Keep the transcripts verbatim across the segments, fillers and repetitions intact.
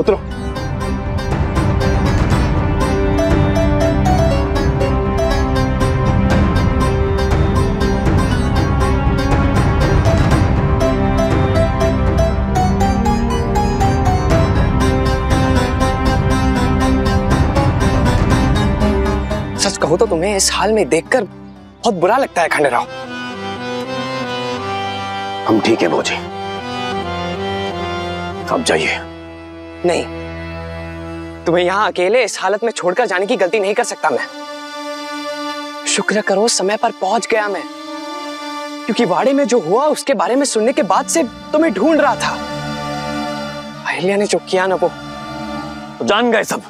उतरो। सच कहो तो तुम्हें इस हाल में देखकर बहुत बुरा लगता है खंडेराव। हम ठीक है भौजी, आप जाइए। नहीं, तुम्हें यहां अकेले इस हालत में छोड़कर जाने की गलती नहीं कर सकता मैं। शुक्र करो समय पर पहुंच गया मैं, क्योंकि वाड़े में जो हुआ उसके बारे में सुनने के बाद से तुम्हें ढूंढ रहा था। अहिल्या ने जो किया ना वो जान गए सब,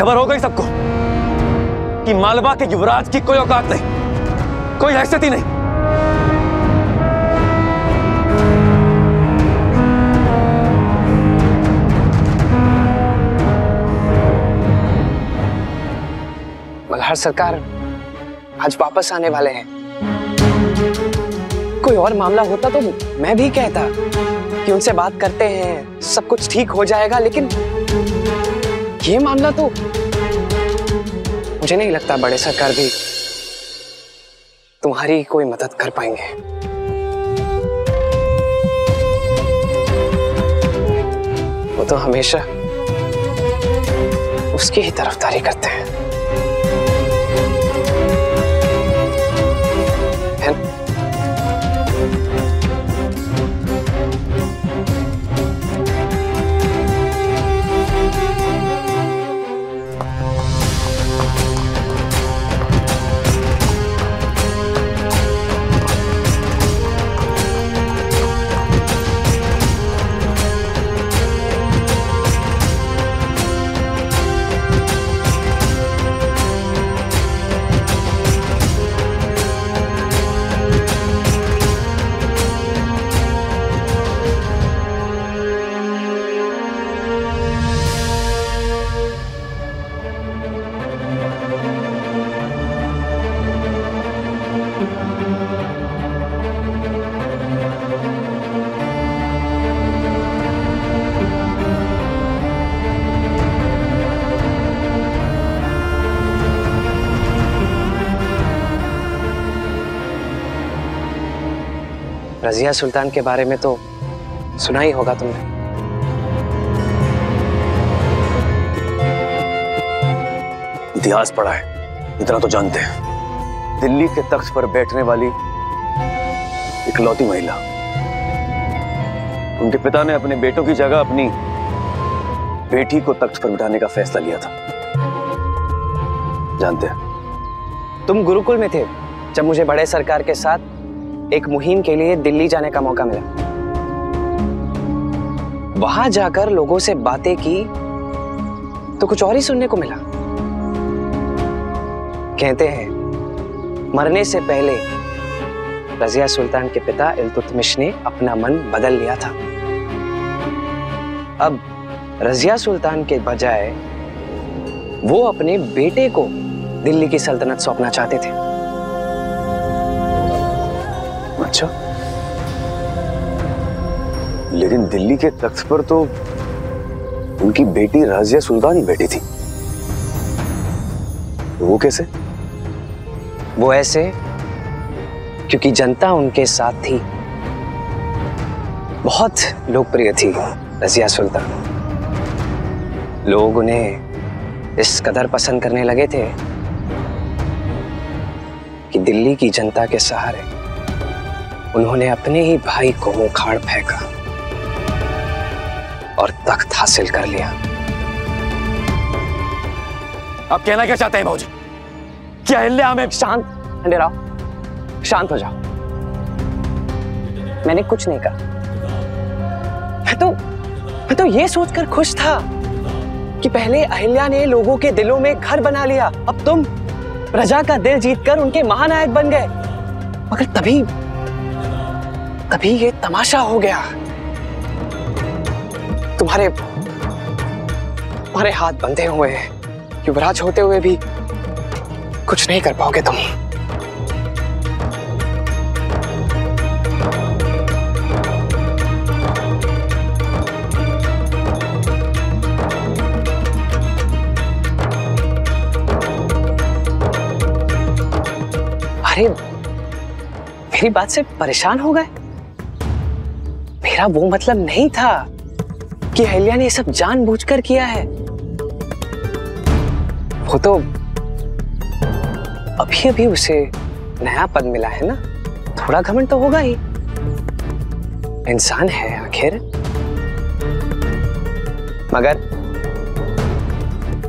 खबर हो गई सबको कि मालवा के युवराज की कोई औकात नहीं, कोई हैसियत ही नहीं। मल्हार सरकार आज वापस आने वाले हैं। कोई और मामला होता तो मैं भी कहता कि उनसे बात करते हैं, सब कुछ ठीक हो जाएगा, लेकिन ये मामला तो मुझे नहीं लगता बड़े सरकार भी तुम्हारी कोई मदद कर पाएंगे। वो तो हमेशा उसकी ही तरफदारी करते हैं। रज़िया सुल्तान के बारे में तो सुना ही होगा तुमने। इतिहास पढ़ा है, इतना तो जानते हैं। दिल्ली के तख्त पर बैठने वाली इकलौती महिला, उनके पिता ने अपने बेटों की जगह अपनी बेटी को तख्त पर बिठाने का फैसला लिया था, जानते हैं। तुम गुरुकुल में थे जब मुझे बड़े सरकार के साथ एक मुहिम के लिए दिल्ली जाने का मौका मिला। वहां जाकर लोगों से बातें की तो कुछ और ही सुनने को मिला। कहते हैं मरने से पहले रज़िया सुल्तान के पिता इल्तुतमिश ने अपना मन बदल लिया था। अब रज़िया सुल्तान के बजाय वो अपने बेटे को दिल्ली की सल्तनत सौंपना चाहते थे। अच्छा, लेकिन दिल्ली के तख्त पर तो उनकी बेटी राज़िया सुल्तान ही बैठी थी, वो कैसे? वो ऐसे क्योंकि जनता उनके साथ थी। बहुत लोकप्रिय थी राज़िया सुल्तान, लोग उन्हें इस कदर पसंद करने लगे थे कि दिल्ली की जनता के सहारे उन्होंने अपने ही भाई को उखाड़ फेंका और तख्त हासिल कर लिया। आप कहना क्या चाहते हैं भाजी? क्या अहिल्या हमें? शांत खंडेराव, शांत हो जाओ। मैंने कुछ नहीं कहा। मैं तो मैं तो ये सोचकर खुश था कि पहले अहिल्या ने लोगों के दिलों में घर बना लिया, अब तुम प्रजा का दिल जीतकर उनके महानायक बन गए। मगर तभी तभी ये तमाशा हो गया। तुम्हारे तुम्हारे हाथ बंधे हुए हैं, युवराज होते हुए भी कुछ नहीं कर पाओगे तुम। अरे मेरी बात से परेशान हो गए? मेरा वो मतलब नहीं था कि अहिल्या ने ये सब जानबूझकर किया है। वो तो अभी अभी उसे नया पद मिला है ना, थोड़ा घमंड तो होगा ही, इंसान है आखिर। मगर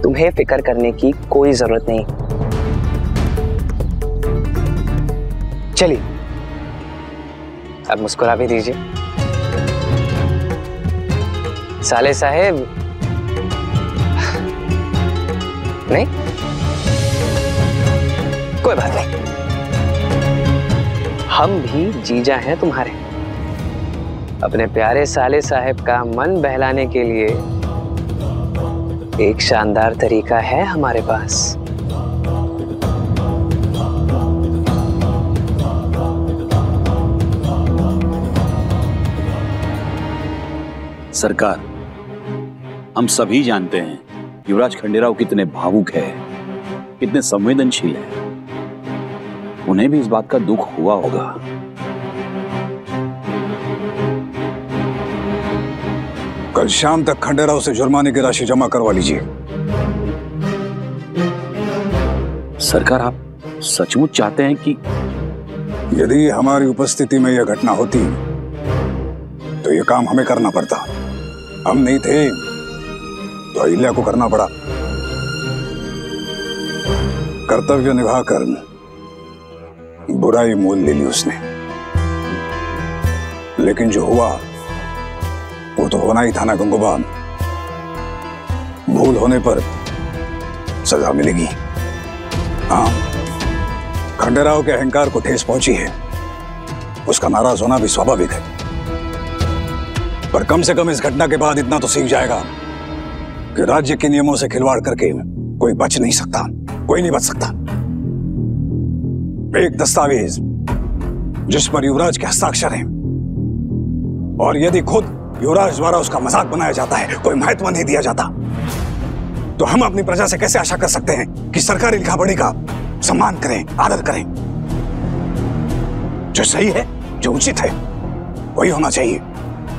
तुम्हें फिक्र करने की कोई जरूरत नहीं। चलिए अब मुस्कुरा भी दीजिए। साले साहेब, नहीं कोई बात नहीं, हम भी जीजा हैं तुम्हारे। अपने प्यारे साले साहेब का मन बहलाने के लिए एक शानदार तरीका है हमारे पास। सरकार, हम सभी जानते हैं युवराज खंडेराव कितने भावुक है, कितने संवेदनशील है। उन्हें भी इस बात का दुख हुआ होगा। कल शाम तक खंडेराव से जुर्माने की राशि जमा करवा लीजिए। सरकार, आप सचमुच चाहते हैं कि यदि हमारी उपस्थिति में यह घटना होती तो यह काम हमें करना पड़ता। हम नहीं थे तो अहिल्या को करना पड़ा। कर्तव्य निभाकर बुराई मोल ले ली उसने, लेकिन जो हुआ वो तो होना ही था ना गंगोबान। भूल होने पर सजा मिलेगी। हाँ, खंडेराव के अहंकार को ठेस पहुंची है, उसका नाराज होना भी स्वाभाविक है। पर कम से कम इस घटना के बाद इतना तो सीख जाएगा कि राज्य के नियमों से खिलवाड़ करके कोई बच नहीं सकता, कोई नहीं बच सकता। एक दस्तावेज जिस पर युवराज के हस्ताक्षर हैं, और यदि खुद युवराज द्वारा उसका मजाक बनाया जाता है, कोई महत्व नहीं दिया जाता, तो हम अपनी प्रजा से कैसे आशा कर सकते हैं कि सरकार इनका बड़ी का सम्मान करें, आदर करें? जो सही है, जो उचित है, वही होना चाहिए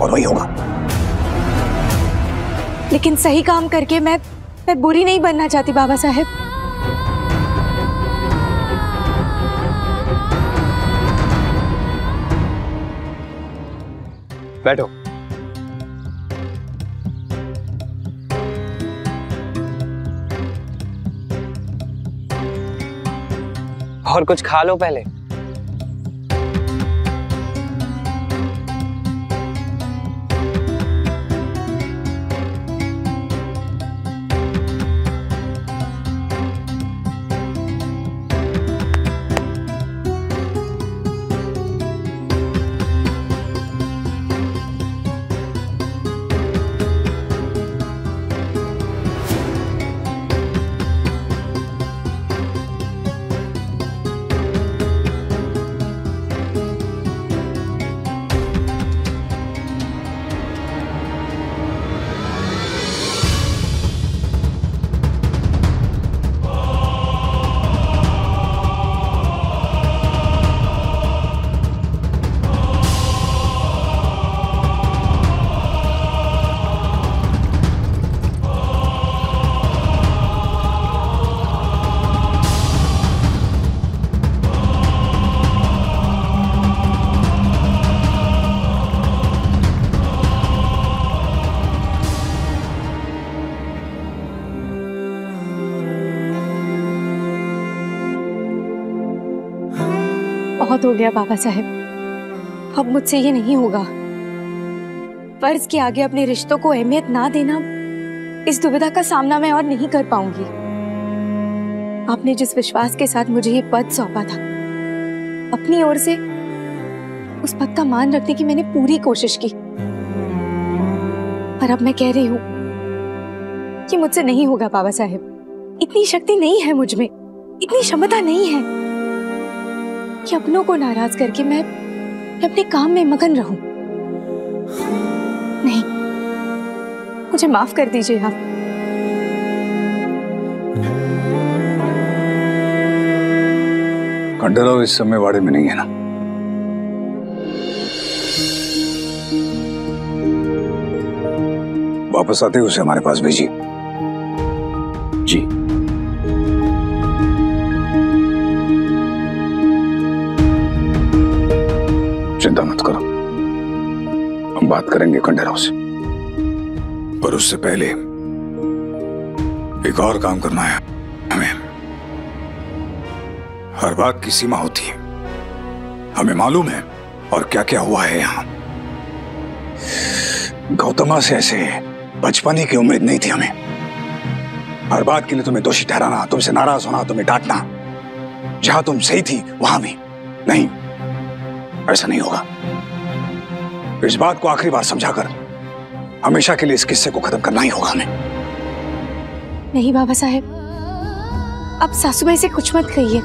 और वही होगा। लेकिन सही काम करके मैं मैं बुरी नहीं बनना चाहती बाबा साहब। बैठो। और कुछ खा लो पहले। बहुत हो गया बाबा साहब, अब मुझसे ये नहीं होगा। फर्ज के आगे अपने रिश्तों को अहमियत ना देना, इस दुविधा का सामना मैं और नहीं कर पाऊंगी। आपने जिस विश्वास के साथ मुझे ये पद सौंपा था, अपनी ओर से उस पद का मान रखने की मैंने पूरी कोशिश की, पर अब मैं कह रही हूं कि मुझसे नहीं होगा बाबा साहब। इतनी शक्ति नहीं है मुझ में, इतनी क्षमता नहीं है कि अपनों को नाराज करके मैं अपने काम में मगन रहूं। नहीं, मुझे माफ कर दीजिए आप। खंडेराव इस समय वाड़े में नहीं है ना? वापस आते उसे हमारे पास भेजिए। जी। चिंता मत करो, हम बात करेंगे खंडेराव से, पर उससे पहले एक और काम करना है हमें। हर बात की सीमा होती है, हमें मालूम है और क्या क्या हुआ है यहाँ। गौतमा से ऐसे बचपने की उम्मीद नहीं थी हमें। हर बात के लिए तुम्हें दोषी ठहराना, तुमसे नाराज होना, तुम्हें डांटना, जहां तुम सही थी वहां भी नहीं। ऐसा नहीं होगा। इस बात को आखिरी बार समझाकर हमेशा के लिए इस किस्से को खत्म करना ही होगा हमें। नहीं बाबा साहेब, अब सासूबाई से कुछ मत कहिए,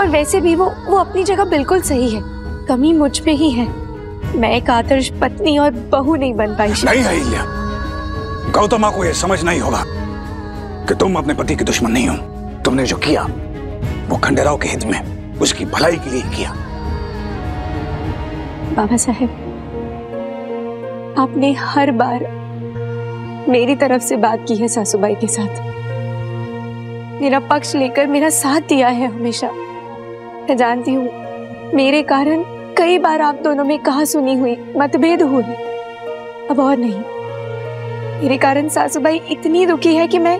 और वैसे भी वो वो अपनी जगह बिल्कुल सही है, कमी मुझ पे ही है। मैं एक आदर्श पत्नी और बहू नहीं बन पाई। नहीं अहिल्या, गौतमा को ये समझ नहीं होगा कि तुम अपने पति की दुश्मन नहीं हो। तुमने जो किया वो खंडेराव के हित में, उसकी भलाई के लिए किया। बाबा साहब, आपने हर बार मेरी तरफ से बात की है सासूबाई के साथ, मेरा पक्ष लेकर मेरा साथ दिया है हमेशा। मैं जानती हूँ मेरे कारण कई बार आप दोनों में कहा सुनी हुई मतभेद हुए, अब और नहीं। मेरे कारण सासूबाई इतनी दुखी है कि मैं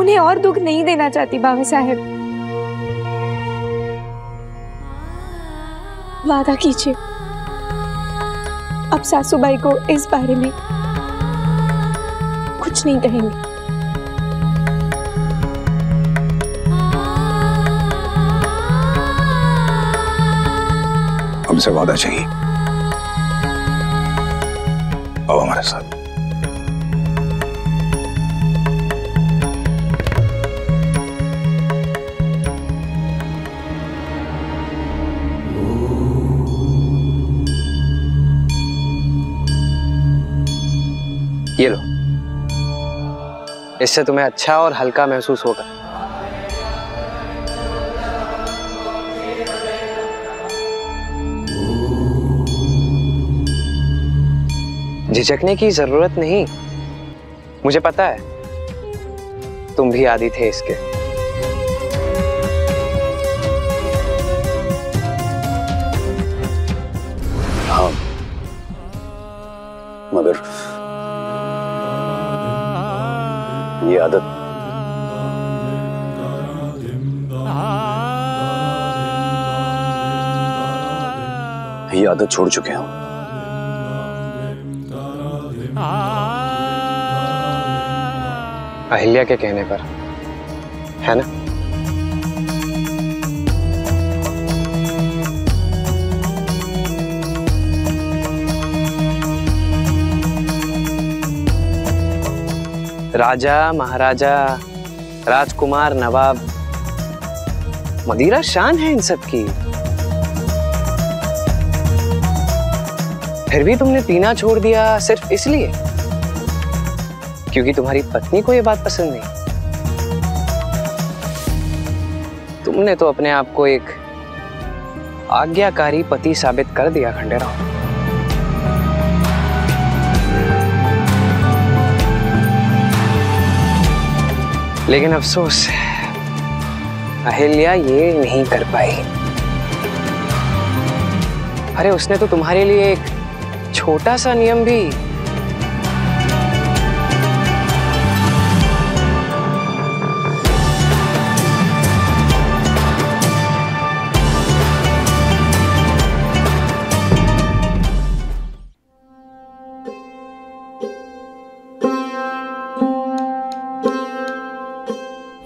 उन्हें और दुख नहीं देना चाहती। बाबा साहेब, वादा कीजिए अब सासूबाई को इस बारे में कुछ नहीं कहेंगे। हमसे वादा चाहिए अब हमारे साथ। ये लो, इससे तुम्हें अच्छा और हल्का महसूस होगा। झिझकने की जरूरत नहीं, मुझे पता है तुम भी आदी थे इसके। हाँ, मगर ये आदत ये आदत छोड़ चुके हैं हम। अहिल्या के कहने पर, है ना? राजा महाराजा राजकुमार नवाब, मदिरा शान है इन सब की, फिर भी तुमने पीना छोड़ दिया सिर्फ इसलिए क्योंकि तुम्हारी पत्नी को यह बात पसंद नहीं। तुमने तो अपने आप को एक आज्ञाकारी पति साबित कर दिया खंडेराव। लेकिन अफसोस, अहिल्या ये नहीं कर पाई। अरे उसने तो तुम्हारे लिए एक छोटा सा नियम भी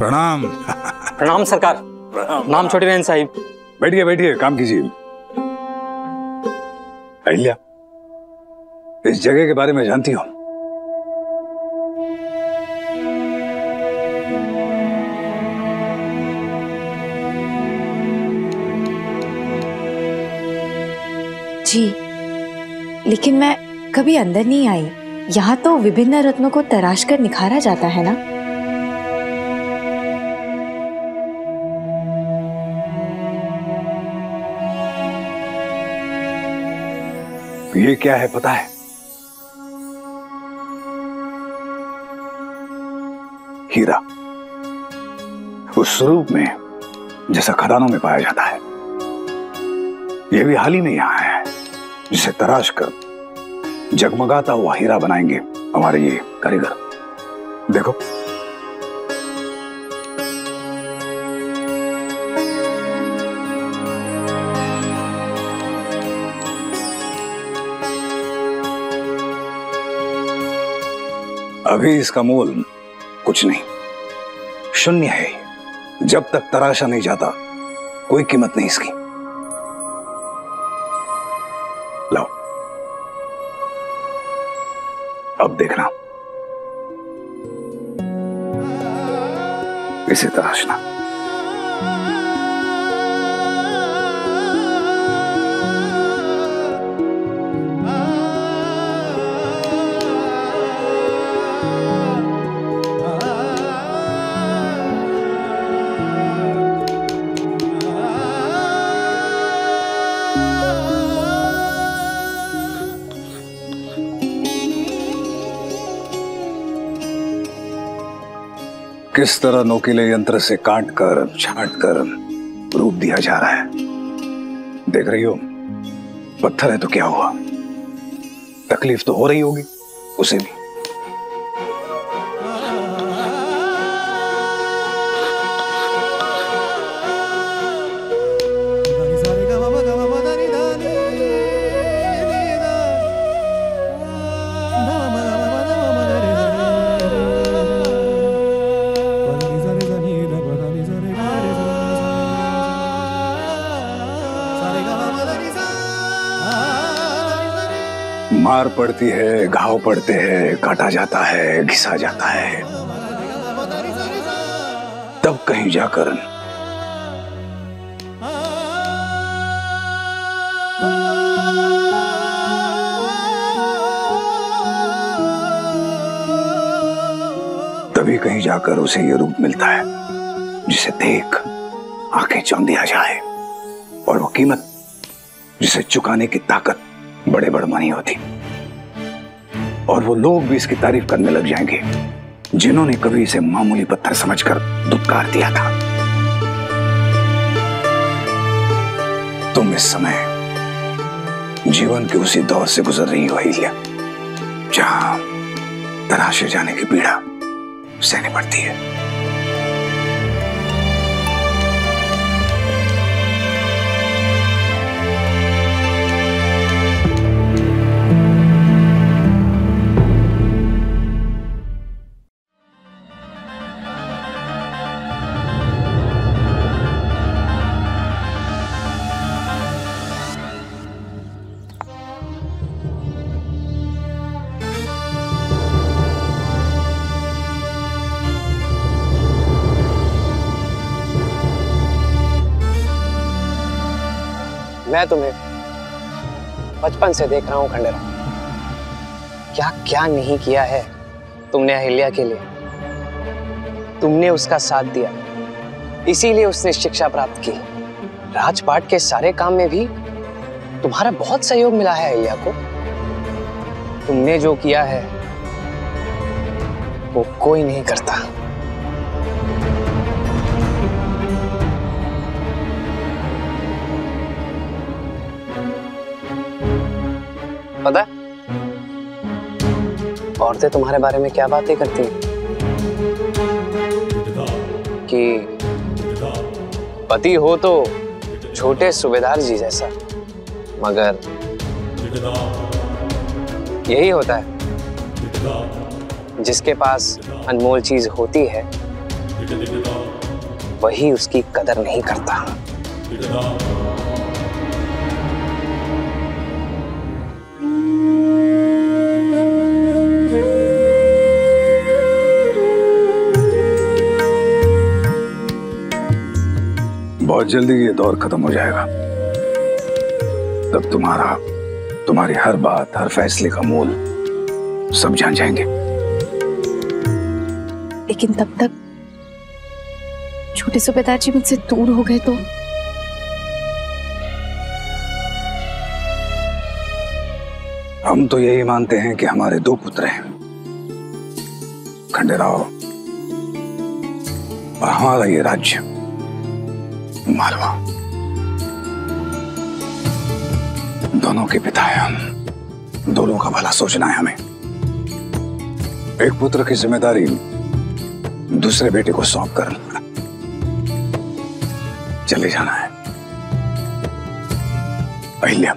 प्रणाम। प्रणाम सरकार। प्रणाम, नाम छोटे बहन साहिब। बैठिए बैठिए, काम कीजिए। अहिल्या, इस जगह के बारे में जानती हो? जी, लेकिन मैं कभी अंदर नहीं आई। यहाँ तो विभिन्न रत्नों को तराश कर निखारा जाता है ना। ये क्या है पता है? हीरा। उस रूप में जैसा खदानों में पाया जाता है, यह भी हाल ही में यहां आया है। जिसे तराश कर जगमगाता हुआ हीरा बनाएंगे हमारे ये कारीगर। देखो अभी इसका मोल कुछ नहीं, शून्य है। जब तक तराशा नहीं जाता कोई कीमत नहीं इसकी। लाओ, अब देखना इसे तराशना। किस तरह नोकीले यंत्र से काट कर छाट कर रूप दिया जा रहा है। देख रही हो, पत्थर है तो क्या हुआ, तकलीफ तो हो रही होगी उसे भी। मार पड़ती है, घाव पड़ते हैं, काटा जाता है, घिसा जाता है, तब कहीं जाकर तभी कहीं जाकर उसे ये रूप मिलता है जिसे देख आंखें चौंध दिया जाए। और वो कीमत जिसे चुकाने की ताकत बड़े बड़मनी होती। और वो लोग भी इसकी तारीफ करने लग जाएंगे जिन्होंने कभी इसे मामूली पत्थर समझकर दुत्कार दिया था। तुम इस समय जीवन के उसी दौर से गुजर रही हो अहिल्या, जहां तराशे जाने की पीड़ा सहनी पड़ती है। मैं तुम्हें बचपन से देख रहा हूं खंडेराव। क्या क्या नहीं किया है तुमने अहिल्या के लिए। तुमने उसका साथ दिया, इसीलिए उसने शिक्षा प्राप्त की। राजपाट के सारे काम में भी तुम्हारा बहुत सहयोग मिला है अहिल्या को। तुमने जो किया है वो कोई नहीं करता। पता है औरतें तुम्हारे बारे में क्या बातें करती हैं कि पति हो तो छोटे सूबेदार जी जैसा, मगर यही होता है। जिसके पास अनमोल चीज होती है वही उसकी कदर नहीं करता। बहुत जल्दी ये दौर खत्म हो जाएगा। तब तुम्हारा तुम्हारी हर बात, हर फैसले का मोल सब जान जाएंगे। लेकिन तब तक छोटे सूबेदार जी मुझसे दूर हो गए तो हम तो यही मानते हैं कि हमारे दो पुत्र हैं, खंडेराव और हमारा ये राज्य मालवा। दोनों के पिता हैं हम, दोनों का भला सोचना है हमें। एक पुत्र की जिम्मेदारी दूसरे बेटे को सौंप कर चले जाना है। अहिल्या,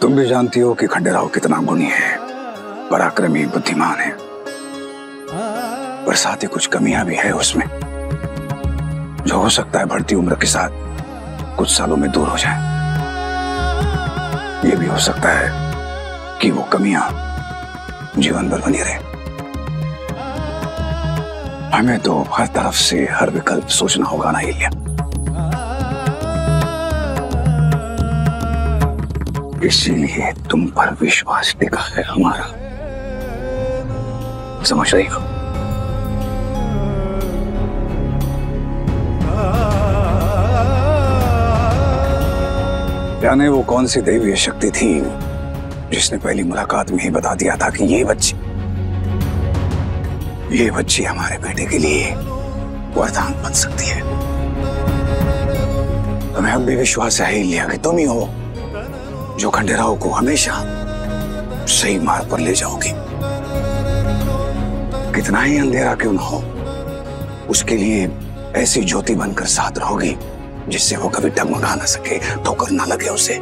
तुम भी जानती हो कि खंडेराव कितना गुणी है, पराक्रमी, बुद्धिमान है, पर साथ ही कुछ कमियां भी है उसमें, जो हो सकता है बढ़ती उम्र के साथ कुछ सालों में दूर हो जाए। यह भी हो सकता है कि वो कमियां जीवन भर बनी रहे। हमें तो हर तरफ से हर विकल्प सोचना होगा ना अहिल्या। इसीलिए तुम पर विश्वास टिका है हमारा, समझ रही हो? जाने वो कौन सी दैवीय शक्ति थी जिसने पहली मुलाकात में ही बता दिया था कि ये बच्ची ये बच्ची हमारे बेटे के लिए वरदान बन सकती है। तुम्हें अब भी विश्वास है अहिल्या कि तुम ही हो जो खंडेराव को हमेशा सही मार्ग पर ले जाओगी। कितना ही अंधेरा क्यों न हो, उसके लिए ऐसी ज्योति बनकर साथ रहोगी जिससे वो कभी डगमगा ना सके, ठोकर ना लगे उसे।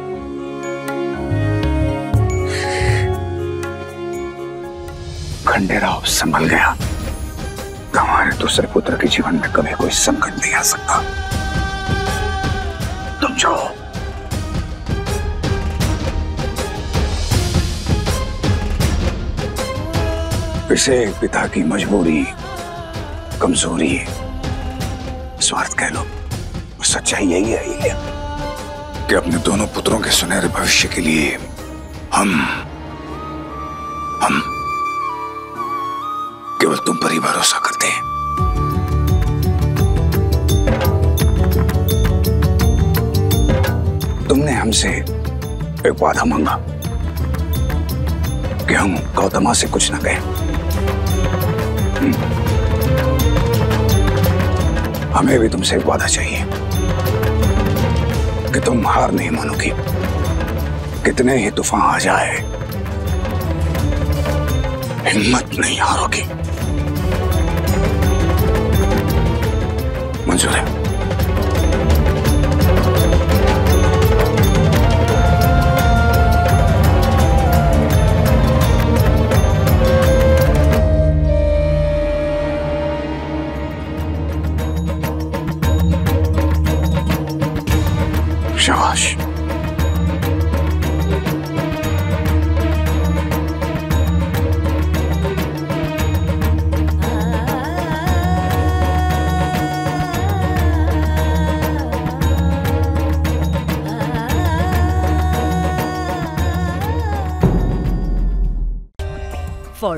खंडेराव संभल गया, हमारे दूसरे पुत्र के जीवन में कभी कोई संकट नहीं आ सकता। तुम जाओ। इसे पिता की मजबूरी, कमजोरी, स्वार्थ कह लो। सच्चाई यही है अहिल्या कि अपने दोनों पुत्रों के सुनहरे भविष्य के लिए हम हम केवल तुम पर ही भरोसा करते हैं। तुमने हमसे एक वादा मांगा कि हम गौतमा से कुछ ना कहें। हमें भी तुमसे एक वादा चाहिए कि तुम हार नहीं मानोगी, कितने ही तूफान आ जाए हिम्मत नहीं हारोगी। मंजूर है? शाबाश। For